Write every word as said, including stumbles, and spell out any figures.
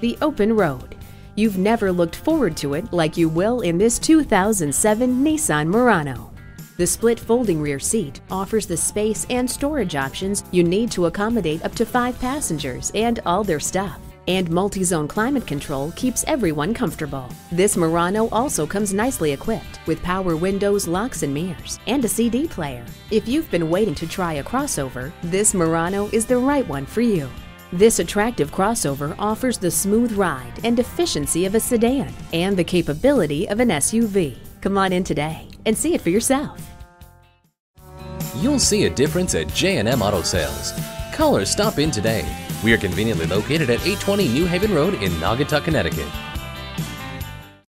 the open road. You've never looked forward to it like you will in this two thousand seven Nissan Murano. The split folding rear seat offers the space and storage options you need to accommodate up to five passengers and all their stuff. And multi-zone climate control keeps everyone comfortable. This Murano also comes nicely equipped with power windows, locks and mirrors, and a C D player. If you've been waiting to try a crossover, this Murano is the right one for you. This attractive crossover offers the smooth ride and efficiency of a sedan and the capability of an S U V. Come on in today and see it for yourself. You'll see a difference at J and M Auto Sales. Call or stop in today. We are conveniently located at eight twenty New Haven Road in Naugatuck, Connecticut.